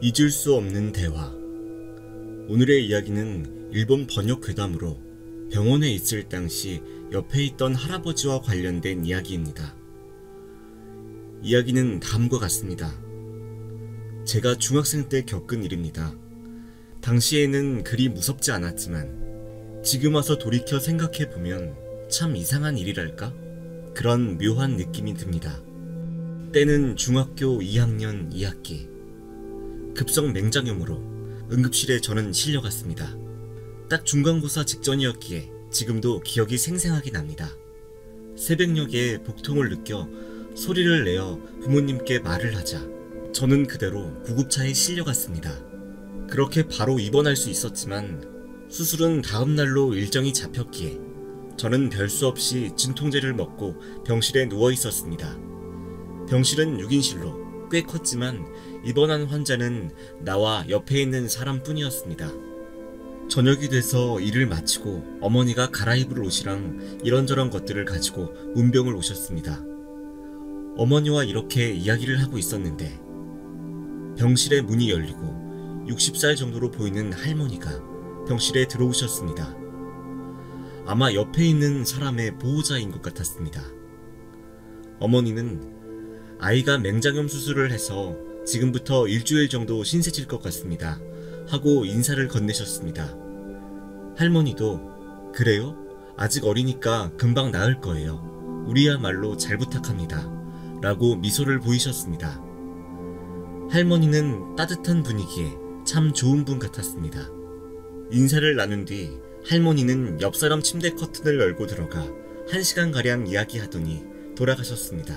잊을 수 없는 대화. 오늘의 이야기는 일본 번역괴담으로 병원에 있을 당시 옆에 있던 할아버지와 관련된 이야기입니다. 이야기는 다음과 같습니다. 제가 중학생 때 겪은 일입니다. 당시에는 그리 무섭지 않았지만 지금 와서 돌이켜 생각해보면 참 이상한 일이랄까? 그런 묘한 느낌이 듭니다. 때는 중학교 2학년 2학기. 급성 맹장염으로 응급실에 저는 실려갔습니다. 딱 중간고사 직전이었기에 지금도 기억이 생생하게 납니다. 새벽녘에 복통을 느껴 소리를 내어 부모님께 말을 하자 저는 그대로 구급차에 실려갔습니다. 그렇게 바로 입원할 수 있었지만 수술은 다음날로 일정이 잡혔기에 저는 별 수 없이 진통제를 먹고 병실에 누워 있었습니다. 병실은 6인실로 꽤 컸지만 입원한 환자는 나와 옆에 있는 사람뿐이었습니다. 저녁이 돼서 일을 마치고 어머니가 갈아입을 옷이랑 이런저런 것들을 가지고 문병을 오셨습니다. 어머니와 이렇게 이야기를 하고 있었는데 병실의 문이 열리고 60살 정도로 보이는 할머니가 병실에 들어오셨습니다. 아마 옆에 있는 사람의 보호자인 것 같았습니다. 어머니는 아이가 맹장염 수술을 해서 지금부터 일주일 정도 신세질 것 같습니다 하고 인사를 건네셨습니다. 할머니도 그래요? 아직 어리니까 금방 나을 거예요. 우리야말로 잘 부탁합니다 라고 미소를 보이셨습니다. 할머니는 따뜻한 분위기에 참 좋은 분 같았습니다. 인사를 나눈 뒤 할머니는 옆 사람 침대 커튼을 열고 들어가 1시간가량 이야기하더니 돌아가셨습니다.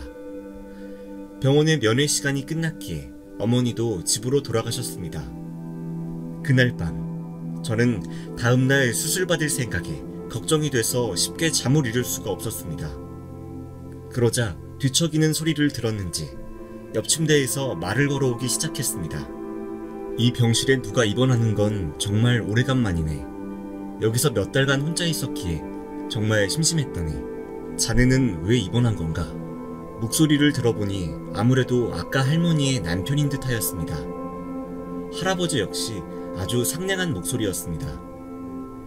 병원의 면회 시간이 끝났기에 어머니도 집으로 돌아가셨습니다. 그날 밤 저는 다음날 수술받을 생각에 걱정이 돼서 쉽게 잠을 이룰 수가 없었습니다. 그러자 뒤척이는 소리를 들었는지 옆 침대에서 말을 걸어오기 시작했습니다. 이 병실에 누가 입원하는 건 정말 오래간만이네. 여기서 몇 달간 혼자 있었기에 정말 심심했더니 자네는 왜 입원한 건가? 목소리를 들어보니 아무래도 아까 할머니의 남편인 듯 하였습니다. 할아버지 역시 아주 상냥한 목소리였습니다.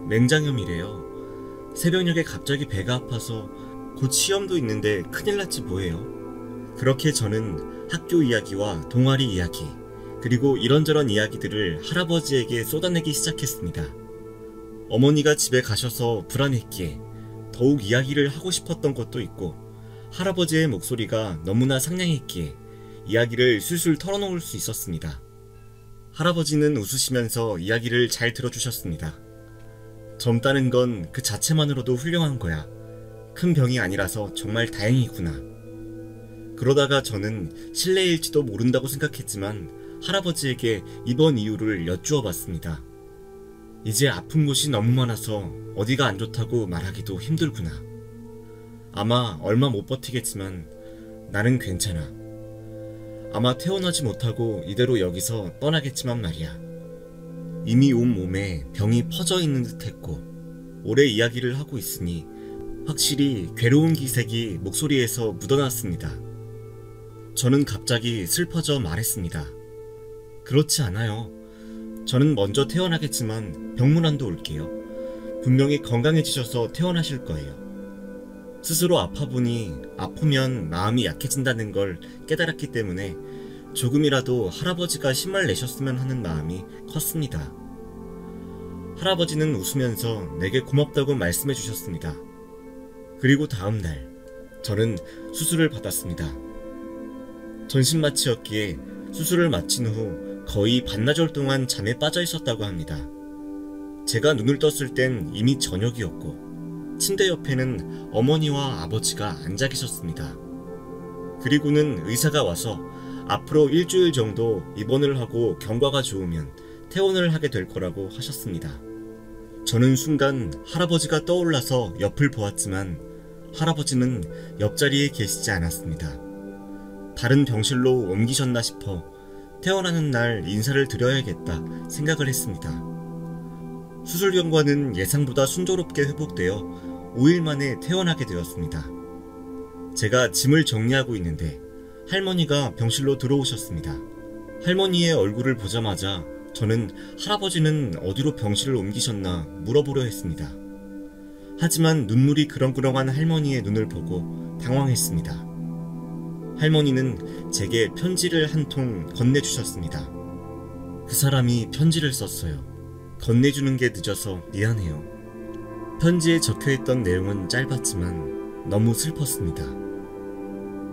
맹장염이래요. 새벽녘에 갑자기 배가 아파서 곧 시험도 있는데 큰일 났지 뭐예요. 그렇게 저는 학교 이야기와 동아리 이야기 그리고 이런저런 이야기들을 할아버지에게 쏟아내기 시작했습니다. 어머니가 집에 가셔서 불안했기에 더욱 이야기를 하고 싶었던 것도 있고 할아버지의 목소리가 너무나 상냥했기에 이야기를 술술 털어놓을 수 있었습니다. 할아버지는 웃으시면서 이야기를 잘 들어주셨습니다. 젊다는 건 그 자체만으로도 훌륭한 거야. 큰 병이 아니라서 정말 다행이구나. 그러다가 저는 실례일지도 모른다고 생각했지만 할아버지에게 입원 이유를 여쭈어 봤습니다. 이제 아픈 곳이 너무 많아서 어디가 안 좋다고 말하기도 힘들구나. 아마 얼마 못 버티겠지만 나는 괜찮아. 아마 퇴원하지 못하고 이대로 여기서 떠나겠지만 말이야. 이미 온몸에 병이 퍼져 있는 듯했고 오래 이야기를 하고 있으니 확실히 괴로운 기색이 목소리에서 묻어났습니다. 저는 갑자기 슬퍼져 말했습니다. 그렇지 않아요. 저는 먼저 퇴원하겠지만 병문안도 올게요. 분명히 건강해지셔서 퇴원하실 거예요. 스스로 아파보니 아프면 마음이 약해진다는 걸 깨달았기 때문에 조금이라도 할아버지가 힘을 내셨으면 하는 마음이 컸습니다. 할아버지는 웃으면서 내게 고맙다고 말씀해 주셨습니다. 그리고 다음날 저는 수술을 받았습니다. 전신마취였기에 수술을 마친 후 거의 반나절 동안 잠에 빠져 있었다고 합니다. 제가 눈을 떴을 땐 이미 저녁이었고 침대 옆에는 어머니와 아버지가 앉아 계셨습니다. 그리고는 의사가 와서 앞으로 일주일 정도 입원을 하고 경과가 좋으면 퇴원을 하게 될 거라고 하셨습니다. 저는 순간 할아버지가 떠올라서 옆을 보았지만 할아버지는 옆자리에 계시지 않았습니다. 다른 병실로 옮기셨나 싶어 퇴원하는 날 인사를 드려야겠다 생각을 했습니다. 수술 경과는 예상보다 순조롭게 회복되어 5일 만에 퇴원하게 되었습니다. 제가 짐을 정리하고 있는데 할머니가 병실로 들어오셨습니다. 할머니의 얼굴을 보자마자 저는 할아버지는 어디로 병실을 옮기셨나 물어보려 했습니다. 하지만 눈물이 그렁그렁한 할머니의 눈을 보고 당황했습니다. 할머니는 제게 편지를 한 통 건네주셨습니다. 그 사람이 편지를 썼어요. 건네주는 게 늦어서 미안해요. 편지에 적혀있던 내용은 짧았지만 너무 슬펐습니다.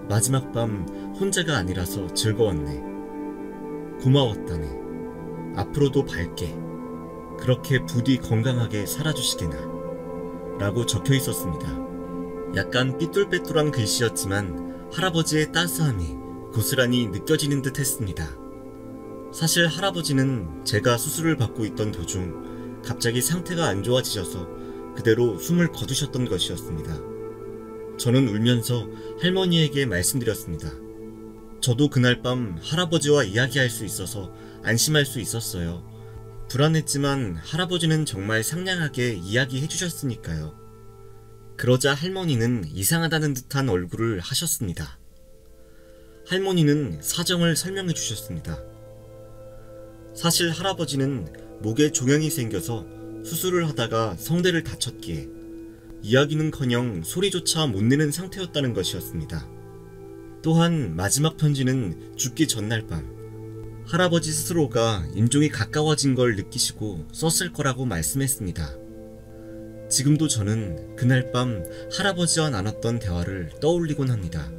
마지막 밤 혼자가 아니라서 즐거웠네. 고마웠다네. 앞으로도 밝게, 그렇게 부디 건강하게 살아주시게나 라고 적혀있었습니다. 약간 삐뚤빼뚤한 글씨였지만 할아버지의 따스함이 고스란히 느껴지는 듯 했습니다. 사실 할아버지는 제가 수술을 받고 있던 도중 갑자기 상태가 안 좋아지셔서 그대로 숨을 거두셨던 것이었습니다. 저는 울면서 할머니에게 말씀드렸습니다. 저도 그날 밤 할아버지와 이야기할 수 있어서 안심할 수 있었어요. 불안했지만 할아버지는 정말 상냥하게 이야기해 주셨으니까요. 그러자 할머니는 이상하다는 듯한 얼굴을 하셨습니다. 할머니는 사정을 설명해 주셨습니다. 사실 할아버지는 목에 종양이 생겨서 수술을 하다가 성대를 다쳤기에 이야기는커녕 소리조차 못 내는 상태였다는 것이었습니다. 또한 마지막 편지는 죽기 전날 밤 할아버지 스스로가 임종이 가까워진 걸 느끼시고 썼을 거라고 말씀했습니다. 지금도 저는 그날 밤 할아버지와 나눴던 대화를 떠올리곤 합니다.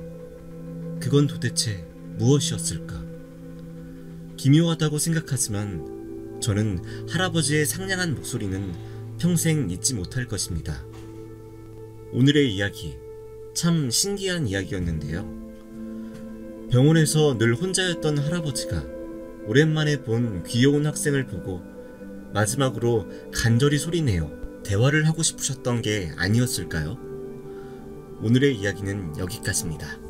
그건 도대체 무엇이었을까? 기묘하다고 생각하지만 저는 할아버지의 상냥한 목소리는 평생 잊지 못할 것입니다. 오늘의 이야기, 참 신기한 이야기였는데요. 병원에서 늘 혼자였던 할아버지가 오랜만에 본 귀여운 학생을 보고 마지막으로 간절히 소리내어 대화를 하고 싶으셨던 게 아니었을까요? 오늘의 이야기는 여기까지입니다.